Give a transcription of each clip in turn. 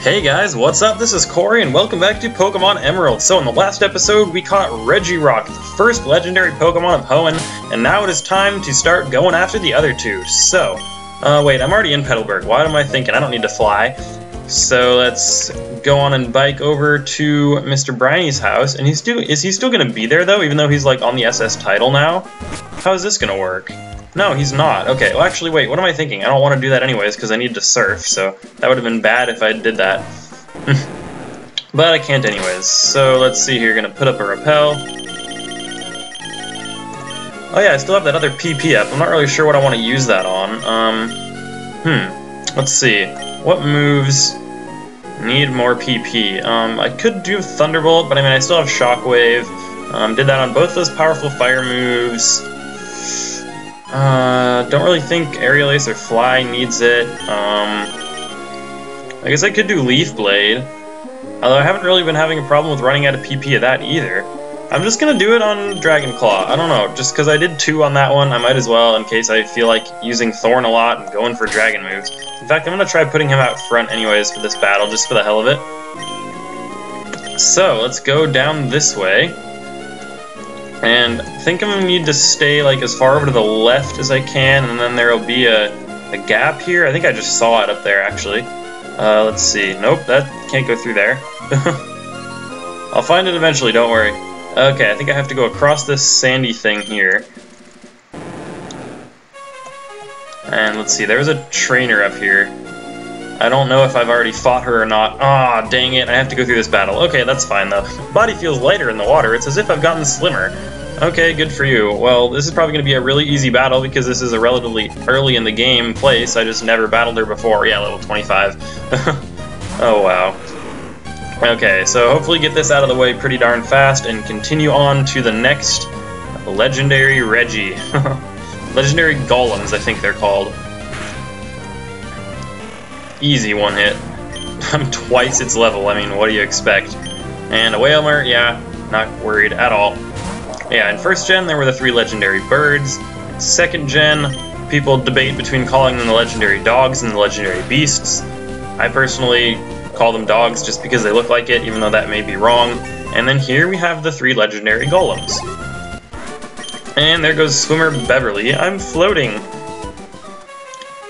Hey guys, what's up? This is Corey and welcome back to Pokemon Emerald. So in the last episode we caught Regirock, the first legendary Pokemon of Hoenn, and now it is time to start going after the other two. So, wait, I'm already in Petalburg. What am I thinking? I don't need to fly. So let's go on and bike over to Mr. Briny's house. And is he still gonna be there though, even though he's like on the SS Tidal now? How is this gonna work? No, he's not. Okay, well actually wait, what am I thinking? I don't want to do that anyways because I need to surf, so that would have been bad if I did that. But I can't anyways. So let's see here, gonna put up a rappel. Oh yeah, I still have that other PP up. I'm not really sure what I want to use that on. Let's see. What moves need more PP? I could do Thunderbolt, but I mean I still have Shockwave. Did that on both those powerful fire moves. Don't really think Aerial Ace or Fly needs it. I guess I could do Leaf Blade. Although I haven't really been having a problem with running out of PP of that either. I'm just gonna do it on Dragon Claw. I don't know, just because I did two on that one, I might as well in case I feel like using Thorn a lot and going for Dragon moves. In fact, I'm gonna try putting him out front anyways for this battle, just for the hell of it. So, let's go down this way. And I think I'm going to need to stay like as far over to the left as I can, and then there will be a gap here. I think I just saw it up there, actually. Let's see. Nope, that can't go through there. I'll find it eventually, don't worry. Okay, I think I have to go across this sandy thing here. And let's see, there was a trainer up here. I don't know if I've already fought her or not. Ah, dang it, I have to go through this battle. Okay, that's fine, though. Body feels lighter in the water. It's as if I've gotten slimmer. Okay, good for you. Well, this is probably going to be a really easy battle because this is a relatively early in the game place. I just never battled her before. Yeah, level 25. Oh, wow. Okay, so hopefully get this out of the way pretty darn fast and continue on to the next legendary Regi. Legendary Golems, I think they're called. Easy one hit. I'm twice its level, I mean, what do you expect? And a Whaler, yeah, not worried at all. Yeah, in first gen there were the three legendary birds. In second gen, people debate between calling them the legendary dogs and the legendary beasts. I personally call them dogs just because they look like it, even though that may be wrong. And then here we have the three legendary golems. And there goes Swimmer Beverly. I'm floating.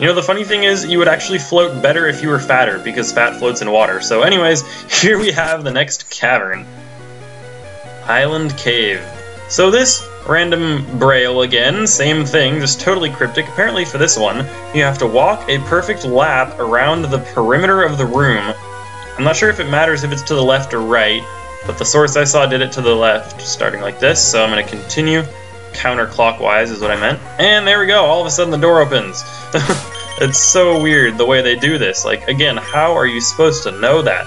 You know, the funny thing is, you would actually float better if you were fatter, because fat floats in water. So anyways, here we have the next cavern. Island Cave. So this random braille again, same thing, just totally cryptic. Apparently for this one, you have to walk a perfect lap around the perimeter of the room. I'm not sure if it matters if it's to the left or right, but the source I saw did it to the left, starting like this, so I'm going to continue. Counterclockwise is what I meant. And there we go, all of a sudden the door opens. It's so weird the way they do this. Like, again, how are you supposed to know that?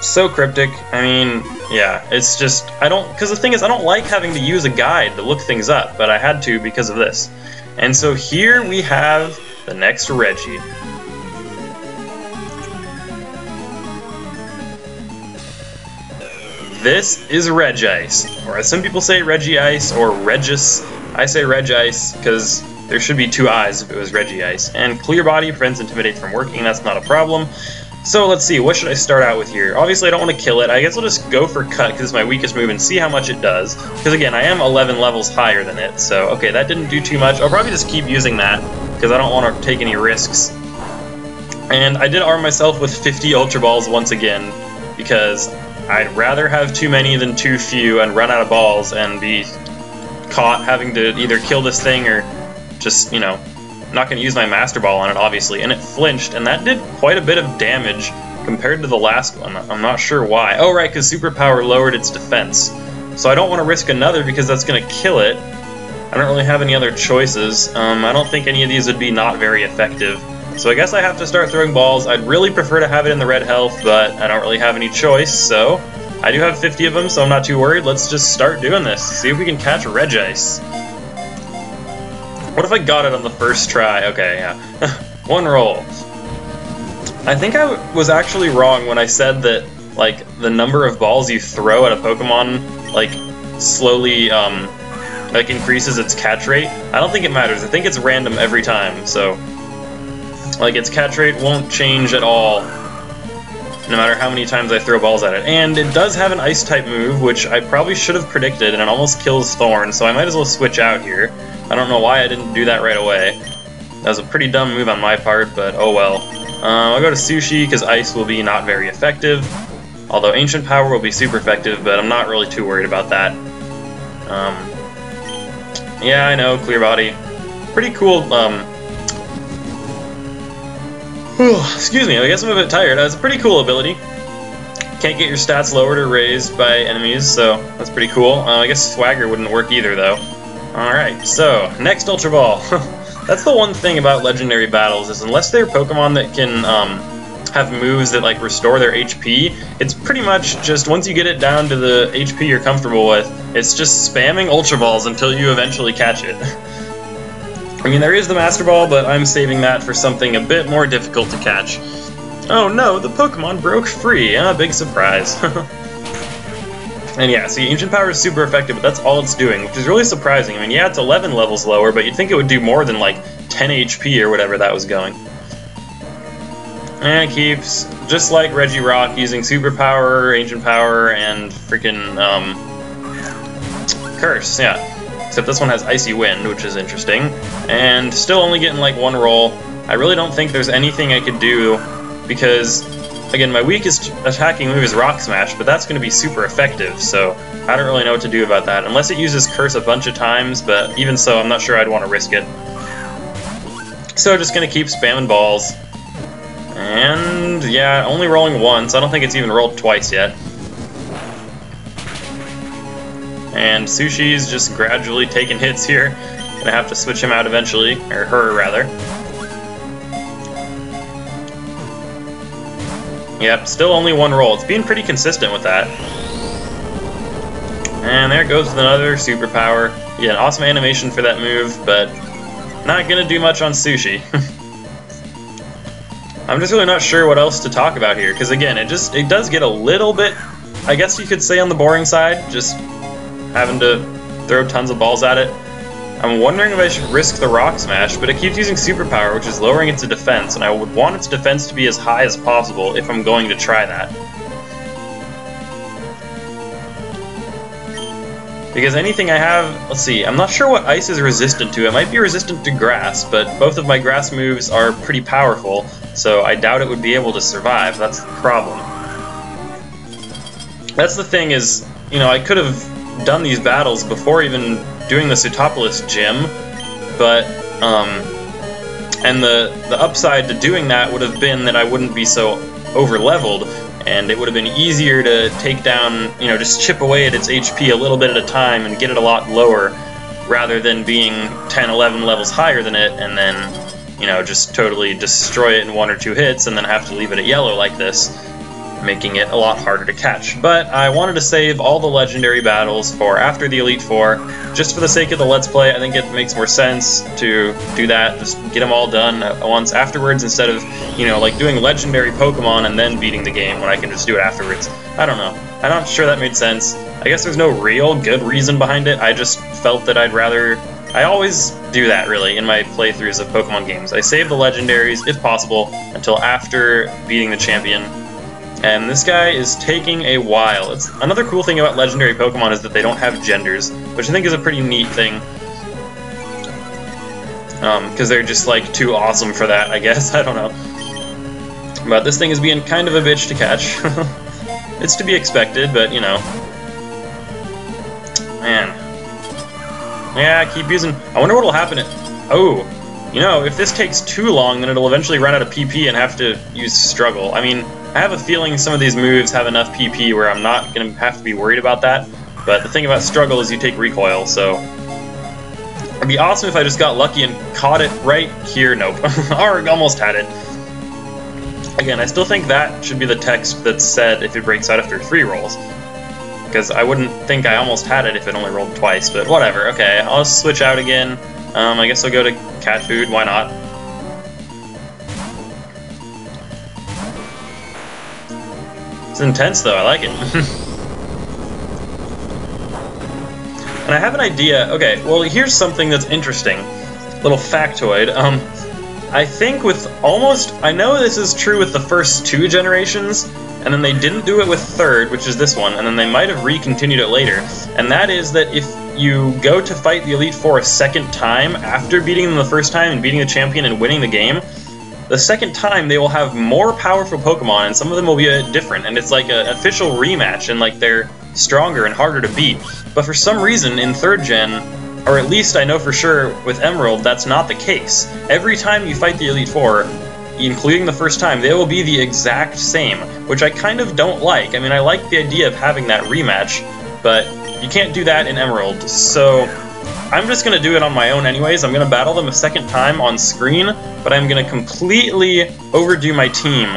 So cryptic. I mean, yeah, it's just, because the thing is, I don't like having to use a guide to look things up, but I had to because of this. And so here we have the next Regi. This is Regice, or as some people say, Regice or Regice. I say Regice because there should be two I's if it was Regice. And Clear Body prevents Intimidate from working, that's not a problem. So let's see, what should I start out with here? Obviously I don't want to kill it, I guess I'll just go for Cut because it's my weakest move and see how much it does. Because again, I am 11 levels higher than it, so okay, that didn't do too much. I'll probably just keep using that because I don't want to take any risks. And I did arm myself with 50 Ultra Balls once again because I'd rather have too many than too few and run out of balls and be caught having to either kill this thing or just, you know, not going to use my Master Ball on it, obviously. And it flinched, and that did quite a bit of damage compared to the last one. I'm not sure why. Oh, right, because Superpower lowered its defense. So I don't want to risk another because that's going to kill it. I don't really have any other choices. I don't think any of these would be not very effective. So I guess I have to start throwing balls. I'd really prefer to have it in the red health, but I don't really have any choice, so I do have 50 of them, so I'm not too worried. Let's just start doing this. See if we can catch Regice. What if I got it on the first try? Okay, yeah. One roll. I think I was actually wrong when I said that, like, the number of balls you throw at a Pokemon, like, slowly, like, increases its catch rate. I don't think it matters. I think it's random every time, so like, its catch rate won't change at all no matter how many times I throw balls at it. And it does have an Ice-type move, which I probably should have predicted, and it almost kills Thorn, so I might as well switch out here. I don't know why I didn't do that right away. That was a pretty dumb move on my part, but oh well. I'll go to Sushi, because Ice will be not very effective. Although Ancient Power will be super effective, but I'm not really too worried about that. Yeah, I know, Clear Body. Pretty cool, excuse me, I guess I'm a bit tired. That's a pretty cool ability. Can't get your stats lowered or raised by enemies, so that's pretty cool. I guess Swagger wouldn't work either, though. Alright, so, next Ultra Ball. That's the one thing about Legendary Battles, is unless they're Pokemon that can have moves that like restore their HP, it's pretty much just, once you get it down to the HP you're comfortable with, it's just spamming Ultra Balls until you eventually catch it. I mean, there is the Master Ball, but I'm saving that for something a bit more difficult to catch. Oh no, the Pokemon broke free! Ah, big surprise. And yeah, see, Ancient Power is super effective, but that's all it's doing, which is really surprising. I mean, yeah, it's 11 levels lower, but you'd think it would do more than, like, 10 HP or whatever that was going. And it keeps, just like Regirock, using Super Power, Ancient Power, and freaking, Curse, yeah. Except this one has Icy Wind, which is interesting, and still only getting like one roll. I really don't think there's anything I could do because, again, my weakest attacking move is Rock Smash, but that's going to be super effective, so I don't really know what to do about that, unless it uses Curse a bunch of times, but even so, I'm not sure I'd want to risk it. So just going to keep spamming balls, and yeah, only rolling once. I don't think it's even rolled twice yet. And Sushi's just gradually taking hits here. Gonna have to switch him out eventually, or her rather. Yep, still only one roll. It's being pretty consistent with that. And there goes with another superpower. Yeah, an awesome animation for that move, but not gonna do much on Sushi. I'm just really not sure what else to talk about here, because again, it does get a little bit, I guess you could say, on the boring side, just having to throw tons of balls at it. I'm wondering if I should risk the Rock Smash, but it keeps using Super Power, which is lowering its defense, and I would want its defense to be as high as possible if I'm going to try that. Because anything I have, let's see, I'm not sure what Ice is resistant to. It might be resistant to Grass, but both of my Grass moves are pretty powerful, so I doubt it would be able to survive. That's the problem. That's the thing is, you know, I could have done these battles before even doing the Sootopolis gym, but and the upside to doing that would have been that I wouldn't be so over leveled, and it would have been easier to take down, you know, just chip away at its HP a little bit at a time and get it a lot lower, rather than being 10, 11 levels higher than it and then, you know, just totally destroy it in one or two hits and then have to leave it at yellow like this, making it a lot harder to catch. But I wanted to save all the legendary battles for after the Elite Four, just for the sake of the Let's Play. I think it makes more sense to do that, just get them all done once afterwards, instead of, you know, like doing legendary Pokemon and then beating the game when I can just do it afterwards. I don't know. I'm not sure that made sense. I guess there's no real good reason behind it. I just felt that I'd rather... I always do that, really, in my playthroughs of Pokemon games. I save the legendaries, if possible, until after beating the champion. And this guy is taking a while. It's another cool thing about legendary Pokemon is that they don't have genders, which I think is a pretty neat thing. Because they're just, like, too awesome for that, I guess. I don't know. But this thing is being kind of a bitch to catch. It's to be expected, but, you know. Man. Yeah, keep using... I wonder what'll happen if... Oh! You know, if this takes too long, then it'll eventually run out of PP and have to use Struggle. I mean... I have a feeling some of these moves have enough PP where I'm not going to have to be worried about that, but the thing about Struggle is you take recoil, so... It'd be awesome if I just got lucky and caught it right here. Nope. Arrgh, almost had it. Again, I still think that should be the text that's said if it breaks out after 3 rolls. Because I wouldn't think I almost had it if it only rolled twice, but whatever. Okay, I'll switch out again. I guess I'll go to cat food, why not? It's intense, though. I like it. And I have an idea. Okay, well, here's something that's interesting. Little factoid. I think with almost... I know this is true with the first 2 generations, and then they didn't do it with third, which is this one, and then they might have recontinued it later, and that is that if you go to fight the Elite Four a second time after beating them the first time and beating the champion and winning the game, the second time they will have more powerful Pokemon, and some of them will be a bit different, and it's like an official rematch, and like they're stronger and harder to beat. But for some reason in third gen, or at least I know for sure with Emerald, that's not the case. Every time you fight the Elite Four, including the first time, they will be the exact same, which I kind of don't like. I mean, I like the idea of having that rematch, but you can't do that in Emerald, so I'm just going to do it on my own anyways. I'm going to battle them a second time on screen, but I'm going to completely overdo my team.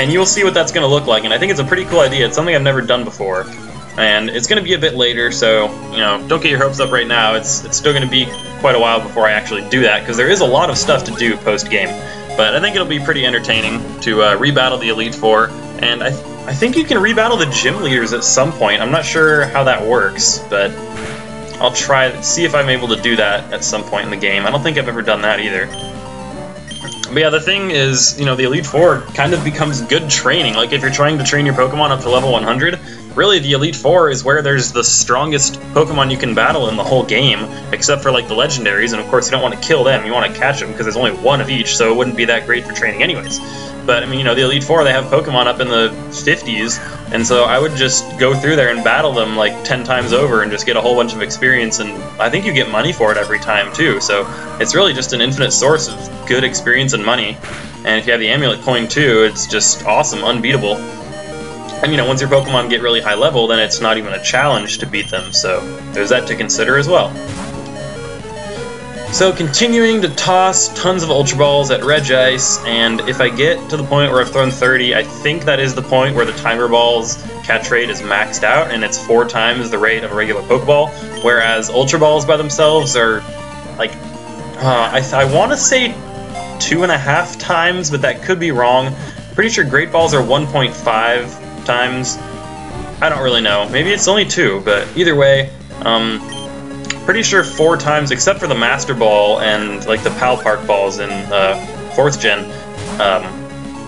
And you'll see what that's going to look like, and I think it's a pretty cool idea. It's something I've never done before. And it's going to be a bit later, so, you know, don't get your hopes up right now. It's still going to be quite a while before I actually do that, because there is a lot of stuff to do post-game. But I think it'll be pretty entertaining to rebattle the Elite Four, and I think you can rebattle the gym leaders at some point. I'm not sure how that works, but I'll try to see if I'm able to do that at some point in the game. I don't think I've ever done that either. But yeah, the thing is, you know, the Elite Four kind of becomes good training. Like, if you're trying to train your Pokemon up to level 100, really, the Elite Four is where there's the strongest Pokemon you can battle in the whole game, except for, like, the Legendaries, and of course you don't want to kill them, you want to catch them, because there's only one of each, so it wouldn't be that great for training anyways. But, I mean, you know, the Elite Four, they have Pokemon up in the 50s, and so I would just go through there and battle them, like, 10 times over and just get a whole bunch of experience, and I think you get money for it every time, too, so it's really just an infinite source of good experience and money. And if you have the Amulet Coin, too, it's just awesome, unbeatable. And, you know, once your Pokemon get really high level, then it's not even a challenge to beat them, so there's that to consider as well. So, continuing to toss tons of Ultra Balls at Regice, and if I get to the point where I've thrown 30, I think that is the point where the Timer Ball's catch rate is maxed out, and it's 4 times the rate of a regular Pokeball, whereas Ultra Balls by themselves are, like, I want to say 2.5 times, but that could be wrong. Pretty sure Great Balls are 1.5. times. I don't really know. Maybe it's only 2, but either way, pretty sure 4 times, except for the Master Ball and like the Pal Park balls in 4th Gen,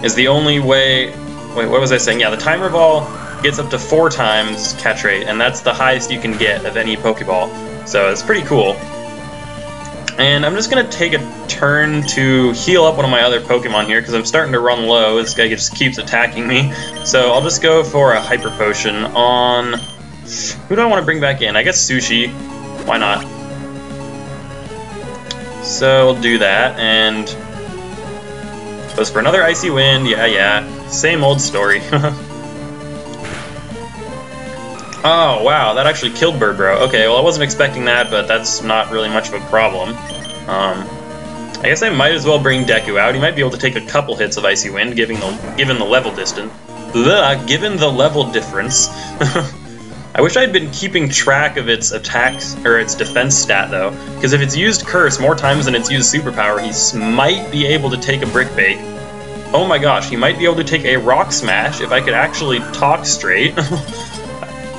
is the only way. Wait, what was I saying? Yeah, the Timer Ball gets up to 4 times catch rate, and that's the highest you can get of any Pokeball. So it's pretty cool. And I'm just going to take a turn to heal up one of my other Pokemon here, because I'm starting to run low. This guy just keeps attacking me. So I'll just go for a Hyper Potion on... Who do I want to bring back in? I guess Sushi. Why not? So we'll do that, and... goes for another Icy Wind. Yeah. Same old story. Oh, wow, that actually killed Burbro. Okay, well, I wasn't expecting that, but that's not really much of a problem. I guess I might as well bring Deku out. He might be able to take a couple hits of Icy Wind, given the level distance. Given the level difference. I wish I'd been keeping track of its attacks, or its defense stat, though, because if it's used Curse more times than it's used Superpower, he might be able to take a Brick Bake. Oh my gosh, he might be able to take a Rock Smash if I could actually talk straight.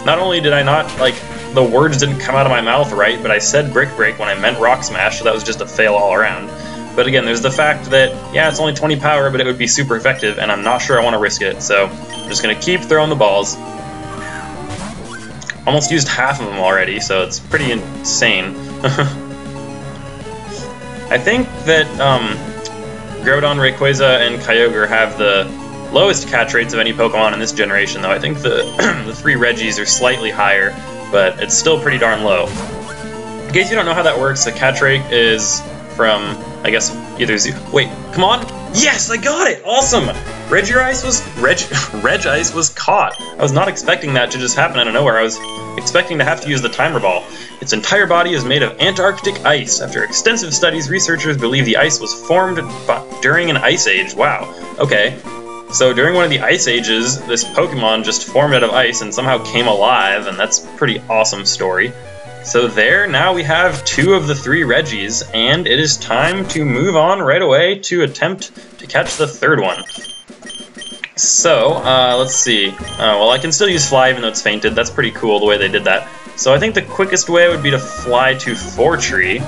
Not only did I not, like, the words didn't come out of my mouth right, but I said Brick Break when I meant Rock Smash, so that was just a fail all around. But again, there's the fact that, yeah, it's only 20 power, but it would be super effective, and I'm not sure I want to risk it, so I'm just going to keep throwing the balls. Almost used half of them already, so it's pretty insane. I think that Groudon, Rayquaza, and Kyogre have the lowest catch rates of any Pokemon in this generation, though. I think the, the 3 Regis are slightly higher, but it's still pretty darn low. In case you don't know how that works, the catch rate is from, I guess, either zero... Wait, come on! Yes, I got it! Awesome! Regice was caught! I was not expecting that to just happen out of nowhere. I was expecting to have to use the Timer Ball. Its entire body is made of Antarctic ice. After extensive studies, researchers believe the ice was formed during an ice age. Wow. Okay. So during one of the Ice Ages, this Pokemon just formed out of ice and somehow came alive, and that's a pretty awesome story. So there, now we have 2 of the 3 Regis, and it is time to move on right away to attempt to catch the third one. So, let's see. Well, I can still use Fly even though it's fainted. That's pretty cool, the way they did that. So I think the quickest way would be to fly to Fortree.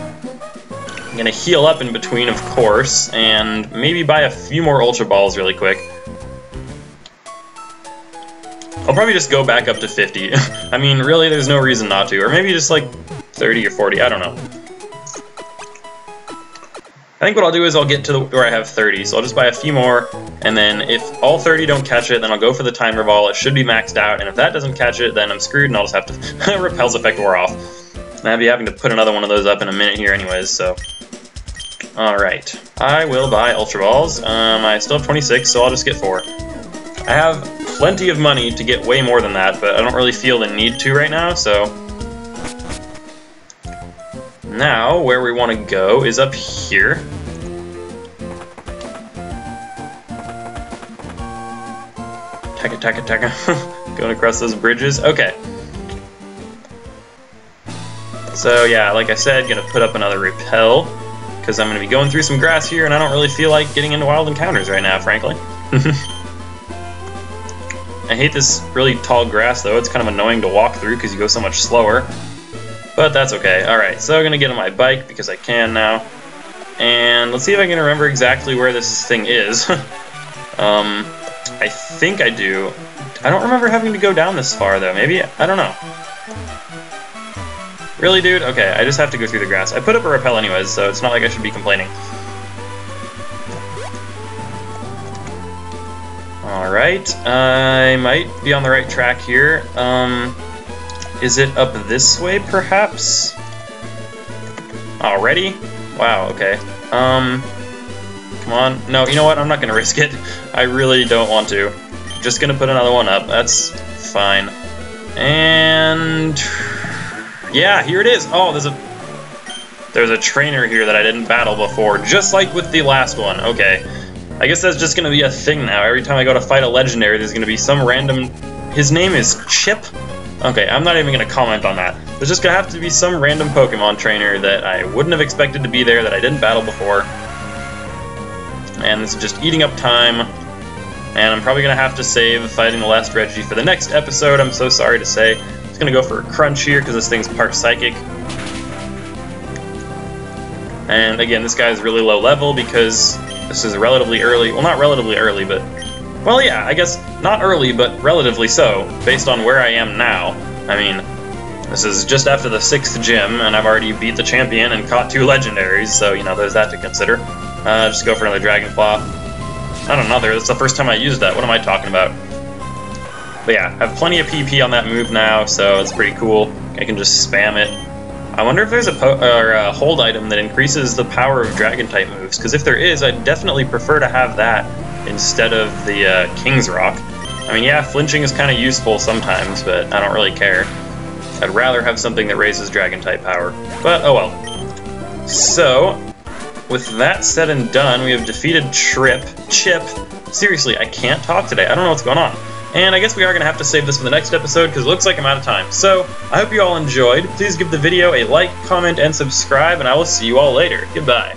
I'm going to heal up in between, of course, and maybe buy a few more Ultra Balls really quick. I'll probably just go back up to 50. I mean, really, there's no reason not to. Or maybe just like 30 or 40, I don't know. I think what I'll do is I'll get to where I have 30, so I'll just buy a few more, and then if all 30 don't catch it, then I'll go for the timer ball. It should be maxed out, and if that doesn't catch it, then I'm screwed, and I'll just have to... Repel's effect wore off. And I'll be having to put another one of those up in a minute here anyways, so... Alright. I will buy Ultra Balls. I still have 26, so I'll just get 4. I have plenty of money to get way more than that, but I don't really feel the need to right now, so... Now, where we want to go is up here. Taka taka taka. Going across those bridges. Okay. So yeah, like I said, gonna put up another repel, because I'm gonna be going through some grass here, and I don't really feel like getting into wild encounters right now, frankly. I hate this really tall grass though, it's kind of annoying to walk through because you go so much slower. But that's okay. Alright, so I'm gonna get on my bike because I can now. And let's see if I can remember exactly where this thing is. I think I do. I don't remember having to go down this far though. Maybe? I don't know. Really, dude? Okay, I just have to go through the grass. I put up a rappel anyways, so it's not like I should be complaining. Alright, I might be on the right track here. Is it up this way, perhaps? Already? Wow, okay. Come on. No, you know what? I'm not gonna risk it. I really don't want to. Just gonna put another one up. That's fine. And... yeah, here it is! Oh, there's a trainer here that I didn't battle before, just like with the last one. Okay. I guess that's just gonna be a thing now. Every time I go to fight a legendary, there's gonna be some random... His name is Chip? Okay, I'm not even going to comment on that. There's just going to have to be some random Pokemon trainer that I wouldn't have expected to be there, that I didn't battle before. And this is just eating up time. And I'm probably going to have to save fighting the last Regice for the next episode, I'm so sorry to say. I'm just going to go for a crunch here, because this thing's part psychic. And again, this guy's really low level, because this is relatively early. Well, not relatively early, but... well, yeah, I guess not early, but relatively so, based on where I am now. I mean, this is just after the 6th gym, and I've already beat the champion and caught 2 legendaries, so, you know, there's that to consider. Just go for another Dragonflaw. I don't know, that's the first time I used that. What am I talking about? But yeah, I have plenty of PP on that move now, so it's pretty cool. I can just spam it. I wonder if there's a hold item that increases the power of Dragon-type moves, because if there is, I'd definitely prefer to have that instead of the King's Rock. I mean, yeah, flinching is kind of useful sometimes, but I don't really care. I'd rather have something that raises Dragon-type power, but oh well. So, with that said and done, we have defeated Chip. Seriously, I can't talk today. I don't know what's going on. And I guess we are going to have to save this for the next episode, because it looks like I'm out of time. So, I hope you all enjoyed. Please give the video a like, comment, and subscribe, and I will see you all later. Goodbye.